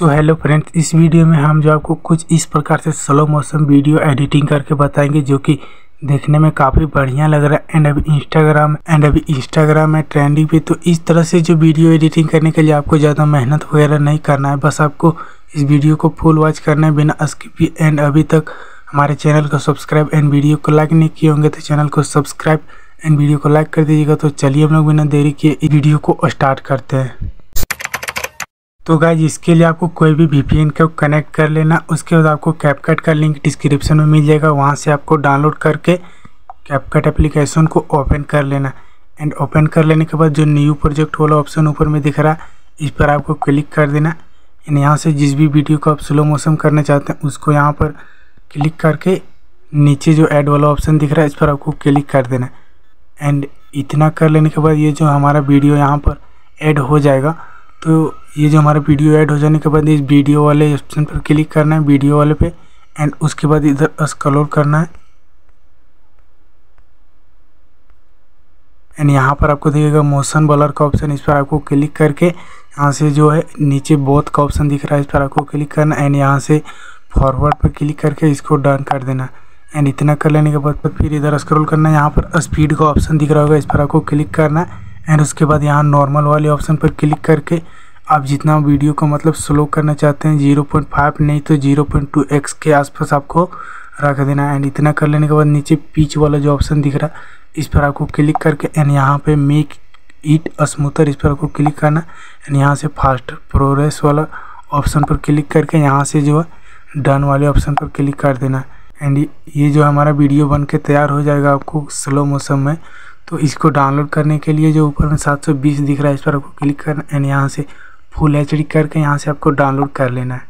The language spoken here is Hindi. सो हेलो फ्रेंड्स, इस वीडियो में हम जो आपको कुछ इस प्रकार से स्लो मोशन वीडियो एडिटिंग करके बताएंगे जो कि देखने में काफ़ी बढ़िया लग रहा है। एंड अभी इंस्टाग्राम है ट्रेंडिंग पे, तो इस तरह से जो वीडियो एडिटिंग करने के लिए आपको ज़्यादा मेहनत वगैरह नहीं करना है। बस आपको इस वीडियो को फुल वॉच करना है बिना स्किप। एंड अभी तक हमारे चैनल को सब्सक्राइब एंड वीडियो को लाइक नहीं किए होंगे तो चैनल को सब्सक्राइब एंड वीडियो को लाइक कर दीजिएगा। तो चलिए हम लोग बिना देरी किए इस वीडियो को स्टार्ट करते हैं। तो गाइज, इसके लिए आपको कोई भी VPN को कनेक्ट कर लेना। उसके बाद आपको CapCut का लिंक डिस्क्रिप्शन में मिल जाएगा, वहाँ से आपको डाउनलोड करके CapCut एप्लीकेशन को ओपन कर लेना। एंड ओपन कर लेने के बाद जो न्यू प्रोजेक्ट वाला ऑप्शन ऊपर में दिख रहा है, इस पर आपको क्लिक कर देना। एंड यहाँ से जिस भी वीडियो को आप स्लो मोशन करना चाहते हैं उसको यहाँ पर क्लिक करके नीचे जो ऐड वाला ऑप्शन दिख रहा है इस पर आपको क्लिक कर देना। एंड इतना कर लेने के बाद ये जो हमारा वीडियो यहाँ पर ऐड हो जाएगा, तो ये जो हमारा वीडियो ऐड हो जाने के बाद इस वीडियो वाले ऑप्शन पर क्लिक करना है, वीडियो वाले पे। एंड उसके बाद इधर स्क्रॉल करना है। एंड यहाँ पर आपको दिखेगा मोशन ब्लर का ऑप्शन, इस पर आपको क्लिक करके यहाँ से जो है नीचे बोथ का ऑप्शन दिख रहा है इस पर आपको क्लिक करना। एंड यहाँ से फॉरवर्ड पर क्लिक करके इसको डन कर देना। एंड इतना कर लेने के बाद फिर इधर स्क्रॉल करना है, यहाँ पर स्पीड का ऑप्शन दिख रहा होगा इस पर आपको क्लिक करना है। एंड उसके बाद यहाँ नॉर्मल वाले ऑप्शन पर क्लिक करके आप जितना वीडियो को मतलब स्लो करना चाहते हैं 0.5 नहीं तो 0.2x के आसपास आपको रख देना। एंड इतना कर लेने के बाद नीचे पिच वाला जो ऑप्शन दिख रहा है इस पर आपको क्लिक करके एंड यहाँ पे मेक इट स्मूथर इस पर आपको क्लिक करना। एंड यहाँ से फास्ट प्रोग्रेस वाला ऑप्शन पर क्लिक करके यहाँ से जो है डन वाले ऑप्शन पर क्लिक कर देना। एंड ये जो हमारा वीडियो बन के तैयार हो जाएगा आपको स्लो मोशन में। तो इसको डाउनलोड करने के लिए जो ऊपर में 720 दिख रहा है इस पर आपको क्लिक करना। एंड यहाँ से फुल HD करके यहाँ से आपको डाउनलोड कर लेना है।